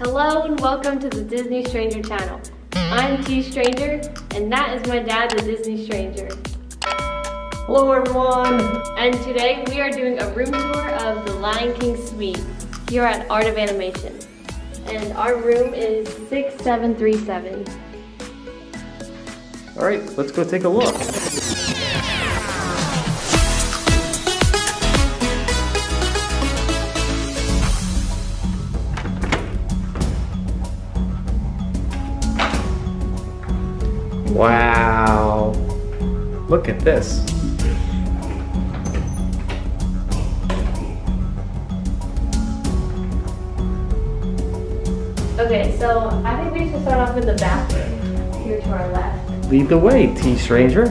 Hello and welcome to the Disney Stranger channel. I'm T Stranger and that is my dad, the Disney Stranger. Hello everyone! And today we are doing a room tour of the Lion King Suite here at Art of Animation. And our room is 6737. Alright, let's go take a look. Wow, look at this. Okay, so I think we should start off with the bathroom here to our left. Lead the way, T Stranger.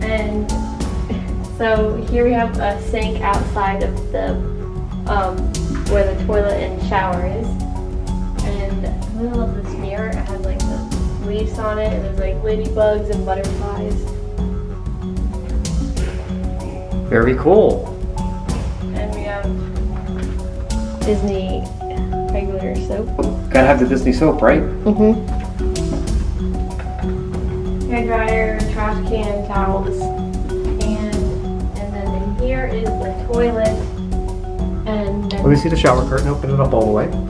And so here we have a sink outside of the, where the toilet and shower is. And I really love this mirror. It has like the leaves on it, and there's like ladybugs and butterflies. Very cool. And we have Disney regular soap. Gotta have the Disney soap, right? Mm-hmm. Hair dryer, trash can, towels, and then in here is the toilet. And let me see the shower curtain. Open it up all the way. So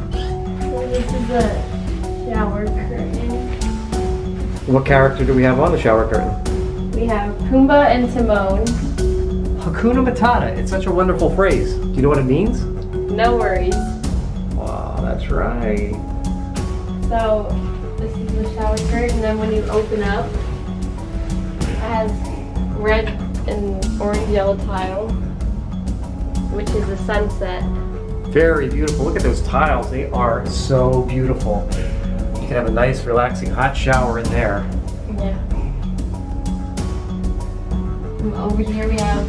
this is the shower curtain. What character do we have on the shower curtain? We have Pumbaa and Timon. Hakuna Matata. It's such a wonderful phrase. Do you know what it means? No worries. Wow, that's right. So, this is the shower curtain, and then when you open up, it has red and orange-yellow tile, which is the sunset. Very beautiful. Look at those tiles. They are so beautiful. You can have a nice, relaxing, hot shower in there. Yeah. And over here we have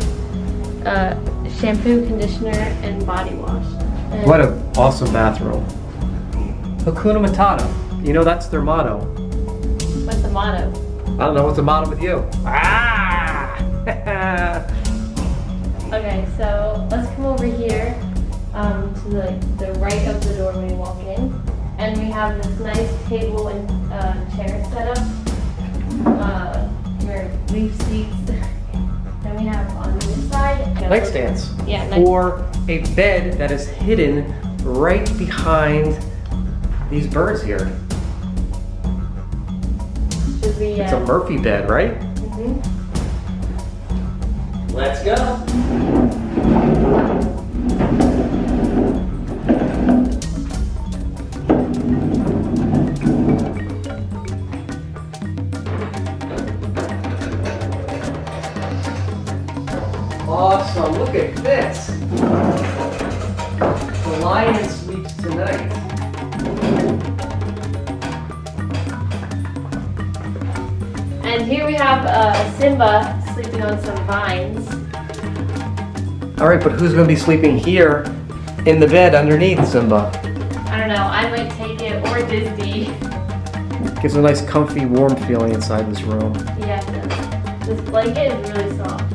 shampoo, conditioner, and body wash. And what an awesome bathroom. Hakuna Matata. You know, that's their motto. What's the motto? I don't know. What's the motto with you? Ah! Okay, so let's come over here to the right of the door when you walk in. And we have this nice table and chair set up, your leaf seats. Then we have on this side nightstands. Yeah, or a bed that is hidden right behind these birds here. It's a Murphy bed, right? Mm-hmm. Let's go. Awesome, look at this! The Lion Suite tonight. And here we have Simba sleeping on some vines. Alright, but who's going to be sleeping here in the bed underneath Simba? I don't know, I might take it, or Disney. Gives a nice comfy, warm feeling inside this room. Yeah, this blanket is really soft.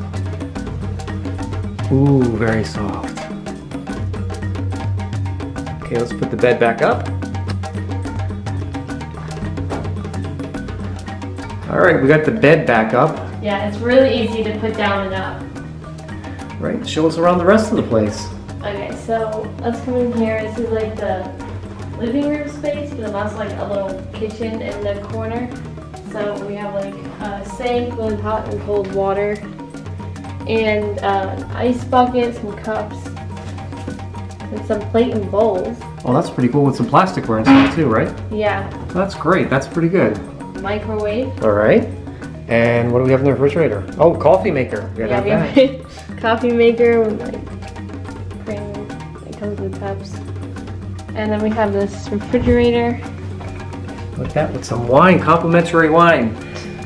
Ooh, very soft. Okay, let's put the bed back up. All right, we got the bed back up. Yeah, it's really easy to put down and up. Right, show us around the rest of the place. Okay, so let's come in here. This is like the living room space, but also like a little kitchen in the corner. So we have like a sink with hot and cold water, and an ice bucket, some cups, and some plate and bowls. Oh, that's pretty cool, with some plasticware inside too, right? Yeah. That's great, that's pretty good. Microwave. All right, and what do we have in the refrigerator? Oh, coffee maker. Yeah, we have a coffee maker with like cream that comes with cups. And then we have this refrigerator. Look at that, with some wine, complimentary wine.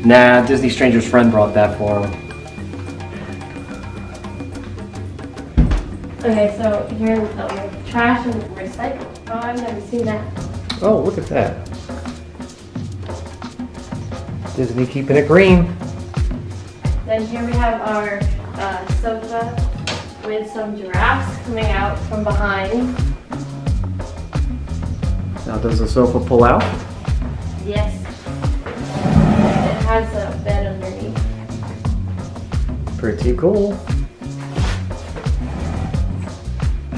Nah, Disney Stranger's friend brought that for him. Okay, so here we have trash and recycle. Oh, I've never seen that. Oh, look at that. Disney keeping it green. Then here we have our sofa with some giraffes coming out from behind. Now, does the sofa pull out? Yes. It has a bed underneath. Pretty cool.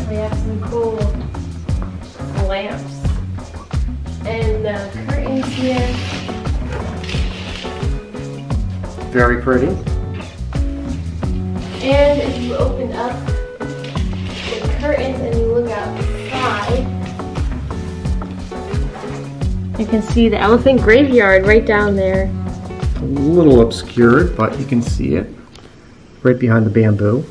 We have some cool lamps and curtains here. Very pretty. And if you open up the curtains and you look outside, you can see the elephant graveyard right down there. A little obscured, but you can see it right behind the bamboo.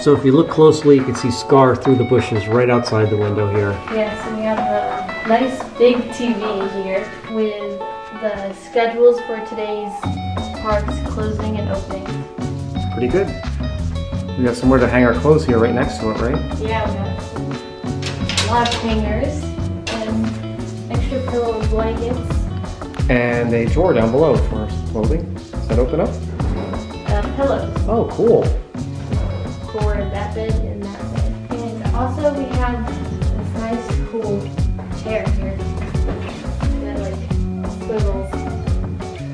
So if you look closely, you can see Scar through the bushes right outside the window here. Yes, and we have a nice big TV here with the schedules for today's parks closing and opening. It's pretty good. We have somewhere to hang our clothes here right next to it, right? Yeah, we have a lot of hangers and extra pillow blankets. And a drawer down below for clothing. Does that open up? Pillows. Oh, cool. For that bed and that bed. And also we have this nice cool chair here that like swivels.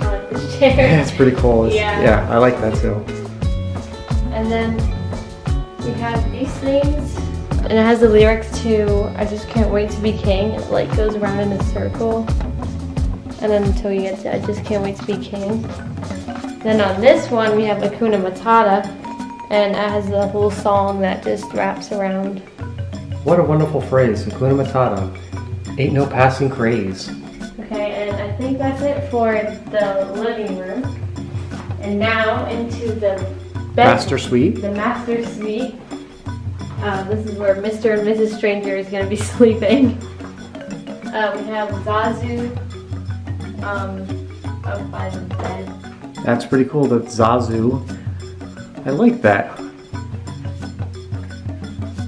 I like this chair. Yeah, it's pretty cool. It's, yeah, I like that too. And then we have these things. And it has the lyrics to I Just Can't Wait to Be King. It like goes around in a circle. And then until you get to I Just Can't Wait to Be King. Then on this one we have Hakuna Matata. And it has the whole song that just wraps around. What a wonderful phrase, Hakuna Matata. Ain't no passing craze. Okay, and I think that's it for the living room. And now into the master suite. The master suite. This is where Mr. and Mrs. Stranger is going to be sleeping. We have Zazu up by the bed. That's pretty cool, that Zazu. I like that.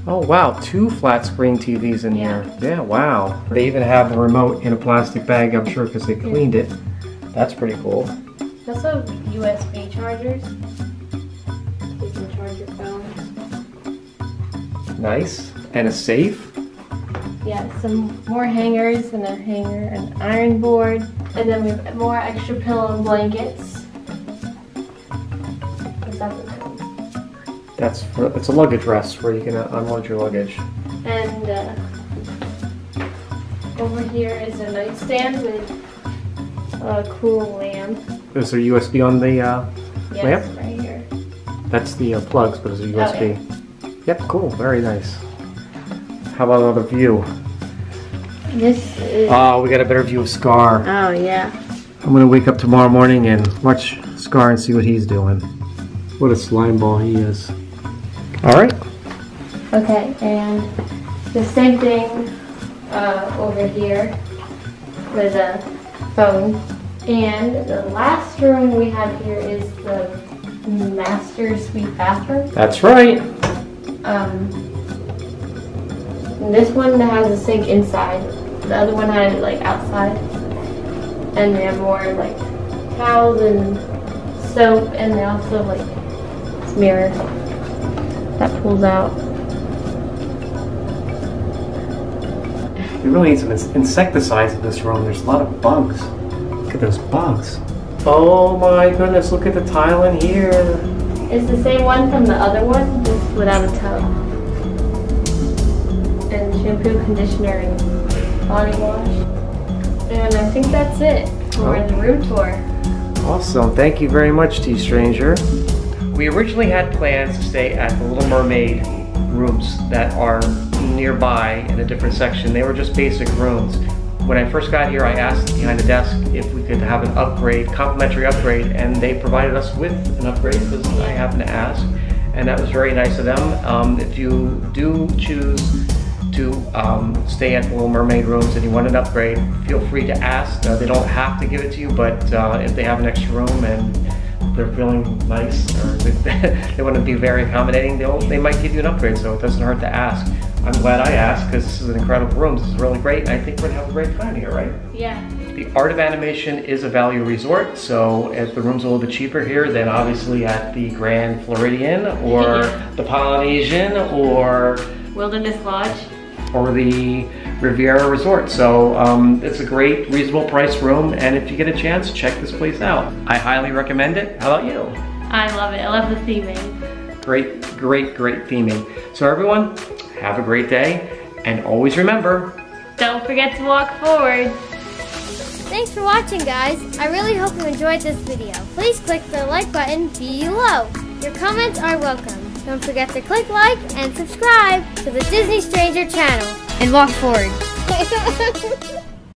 Oh wow, two flat screen TVs in here. Yeah, wow. They even have the remote in a plastic bag, I'm sure, because they cleaned it. That's pretty cool. Also USB chargers. You can charge your phone. Nice. And a safe. Yeah, some more hangers and a hanger, an iron board, and then we have more extra pillow and blankets. It's a luggage rest where you can unload your luggage. And over here is a nightstand with a cool lamp. Is there USB on the lamp? Yes, right here. That's the plugs, but it's a USB. Oh, yeah. Yep, cool, very nice. How about another view? This is... Oh, we got a better view of Scar. Oh, yeah. I'm going to wake up tomorrow morning and watch Scar and see what he's doing. What a slime ball he is. Alright. Okay, and the same thing over here with a phone. And the last room we have here is the master suite bathroom. That's right. This one has a sink inside. The other one had it like outside. And they have more like towels and soap, and they also like this mirror that pulls out. We really need some insecticides in this room. There's a lot of bugs. Look at those bugs. Oh my goodness, look at the tile in here. It's the same one from the other one, just without a tub. And shampoo, conditioner, and body wash. And I think that's it for the room tour. Awesome. Thank you very much, T Stranger. We originally had plans to stay at the Little Mermaid rooms that are nearby in a different section. They were just basic rooms. When I first got here, I asked behind the desk if we could have an upgrade, complimentary upgrade, and they provided us with an upgrade because I happened to ask, and that was very nice of them. If you do choose to stay at the Little Mermaid rooms and you want an upgrade, feel free to ask. They don't have to give it to you, but if they have an extra room and they're feeling nice, or they want to be very accommodating, they might give you an upgrade, so it doesn't hurt to ask. I'm glad I asked, because this is an incredible room. This is really great, and I think we're going to have a great time here, right? Yeah. The Art of Animation is a value resort, so if the room's a little bit cheaper here than obviously at the Grand Floridian, or the Polynesian, or Wilderness Lodge. or the Riviera Resort. So it's a great, reasonable price room, and if you get a chance, check this place out. I highly recommend it. How about you? I love it. I love the theming. Great, great, great theming. So everyone, have a great day, and always remember, don't forget to walk forward. Thanks for watching, guys. I really hope you enjoyed this video. Please click the like button below. Your comments are welcome. Don't forget to click like and subscribe to the Disney Stranger channel. And walk forward.